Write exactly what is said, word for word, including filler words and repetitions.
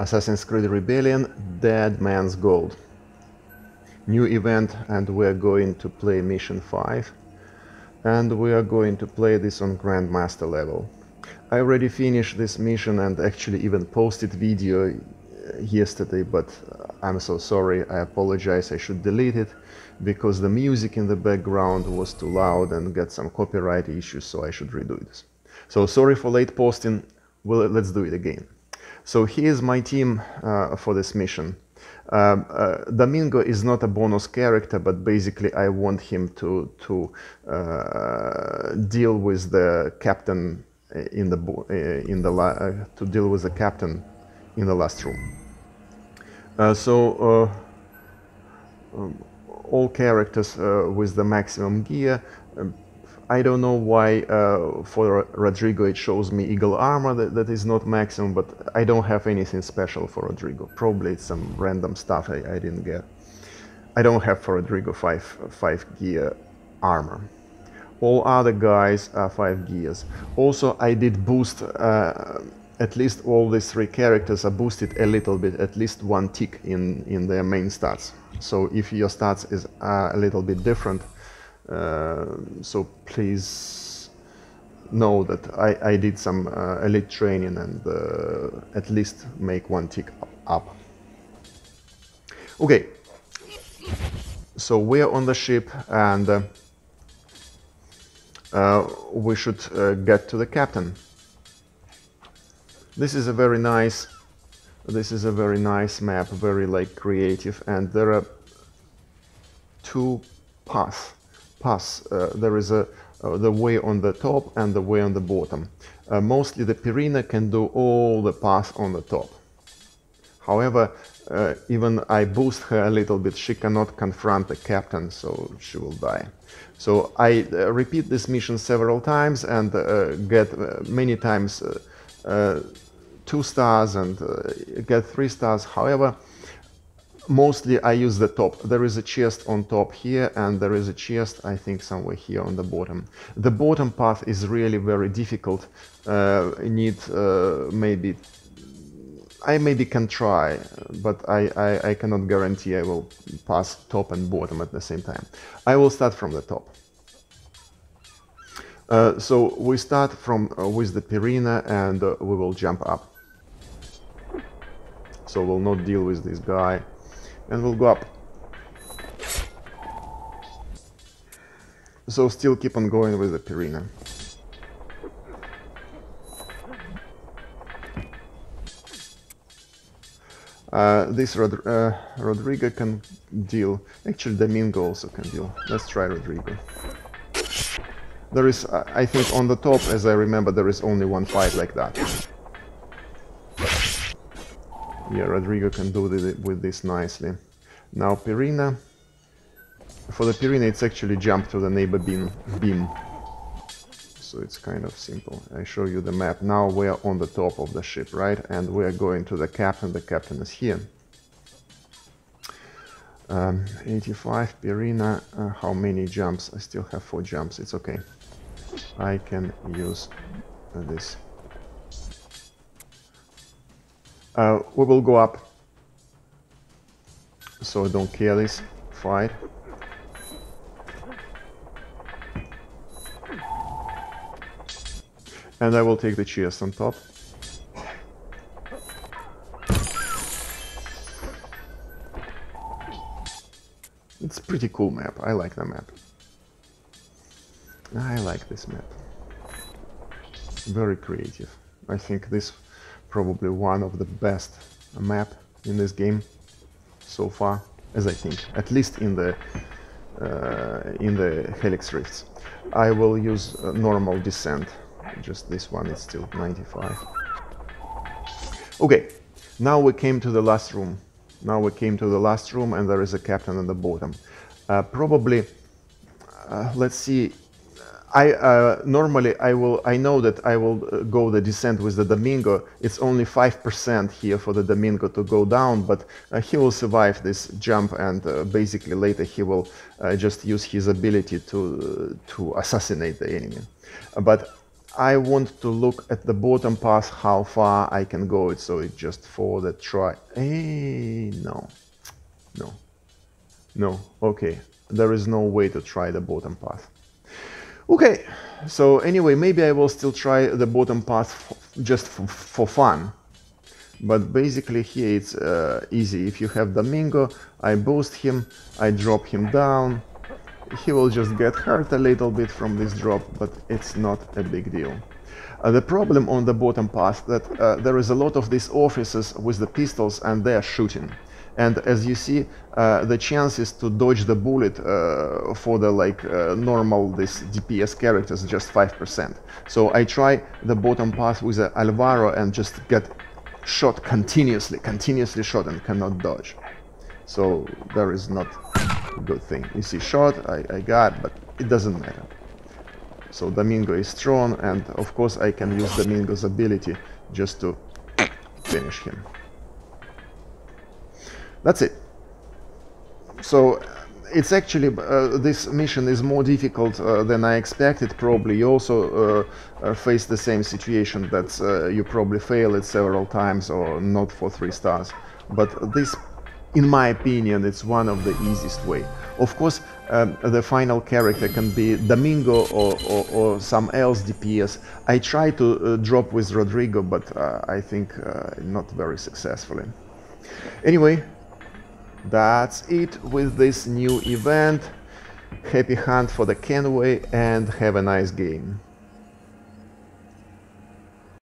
Assassin's Creed Rebellion, Dead Men's Gold. New event, and we're going to play mission five. And we are going to play this on Grandmaster level. I already finished this mission and actually even posted video yesterday, but I'm so sorry, I apologize, I should delete it, because the music in the background was too loud and got some copyright issues, so I should redo this. So sorry for late posting, well, let's do it again. So here's my team uh, for this mission. Um, uh, Domingo is not a bonus character, but basically I want him to, to uh, deal with the captain in the, uh, in the la uh, to deal with the captain in the last room. Uh, so uh, um, all characters uh, with the maximum gear. Uh, I don't know why uh, for Rodrigo it shows me eagle armor, that, that is not maximum, but I don't have anything special for Rodrigo. Probably it's some random stuff I, I didn't get. I don't have for Rodrigo five, five gear armor. All other guys are five gears. Also I did boost, uh, at least all these three characters are boosted a little bit, at least one tick in, in their main stats. So if your stats is uh, a little bit different, Uh, so please know that I, I did some uh, elite training and uh, at least make one tick up. Okay, so we are on the ship and uh, uh, we should uh, get to the captain. This is a very nice, this is a very nice map, very like creative, and there are two paths. Pass. Uh, there is a uh, the way on the top and the way on the bottom. Uh, mostly the Perina can do all the pass on the top. However, uh, even I boost her a little bit, she cannot confront the captain, so she will die. So I uh, repeat this mission several times and uh, get uh, many times uh, uh, two stars and uh, get three stars. However, mostly I use the top. There is a chest on top here, and there is a chest, I think, somewhere here on the bottom. The bottom path is really very difficult. Uh, need uh, maybe... I maybe can try, but I, I, I cannot guarantee I will pass top and bottom at the same time. I will start from the top. Uh, so we start from uh, with the Perina, and uh, we will jump up. So we'll not deal with this guy. And we'll go up. So still keep on going with the Perina. Uh, this Rod uh, Rodrigo can deal. Actually, Domingo also can deal. Let's try Rodrigo. There is, uh, I think, on the top, as I remember, there is only one fight like that. Yeah, Rodrigo can do this, with this nicely. Now Perina. For the Perina it's actually jump to the neighbor beam. beam. So it's kind of simple. I show you the map. Now we are on the top of the ship, right? And we are going to the captain. The captain is here. Um, eighty-five, Perina. Uh, how many jumps? I still have four jumps. It's okay. I can use uh, this. Uh, we will go up, so don't care this fight. And I will take the chest on top. It's a pretty cool map, I like the map. I like this map. Very creative. I think this probably one of the best map in this game so far, as I think, at least in the uh, in the Helix Rifts. I will use uh, normal descent. Just this one is still ninety-five. Okay, now we came to the last room. Now we came to the last room, and there is a captain on the bottom. Uh, probably, uh, let's see. I uh, normally I will I know that I will uh, go the descent with the Domingo. It's only five percent here for the Domingo to go down, but uh, he will survive this jump, and uh, basically later he will uh, just use his ability to uh, to assassinate the enemy. But I want to look at the bottom pass, how far I can go it, so it's just for the try. Hey, no, no, no, okay. There is no way to try the bottom path. Okay, so anyway, maybe I will still try the bottom path just for fun. But basically here it's uh, easy. If you have Domingo, I boost him, I drop him down. He will just get hurt a little bit from this drop, but it's not a big deal. Uh, the problem on the bottom path that uh, there is a lot of these officers with the pistols and they are shooting. And as you see, uh, the chances to dodge the bullet uh, for the like uh, normal this D P S characters is just five percent. So I try the bottom path with uh, Alvaro and just get shot continuously, continuously shot and cannot dodge. So there is not a good thing. You see shot, I, I got, but it doesn't matter. So Domingo is strong, and of course I can use Domingo's ability just to finish him. That's it. So it's actually, uh, this mission is more difficult uh, than I expected, probably. You also uh, uh, face the same situation that uh, you probably fail it several times or not for three stars. But this, in my opinion, it's one of the easiest way. Of course, um, the final character can be Domingo or, or, or some else D P S. I try to uh, drop with Rodrigo, but uh, I think uh, not very successfully. Anyway, that's it with this new event. Happy hunt for the Kenway and have a nice game.